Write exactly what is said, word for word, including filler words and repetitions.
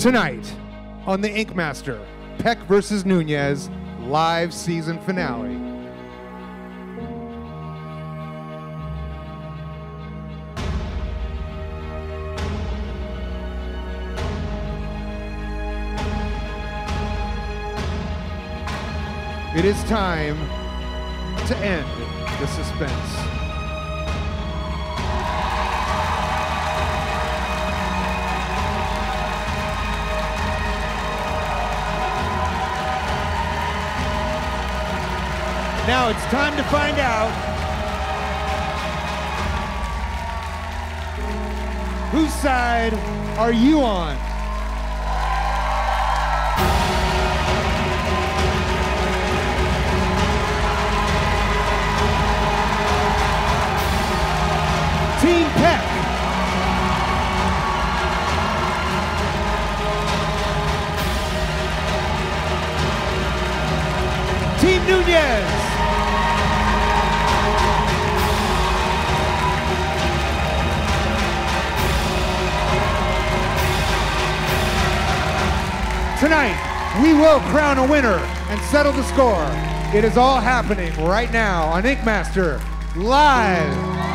Tonight on the Ink Master, Peck versus Nunez, live season finale. It is time to end the suspense. Now it's time to find out whose side are you on? Team Peck. Team Nunez. Tonight, we will crown a winner and settle the score. It is all happening right now on Ink Master Live.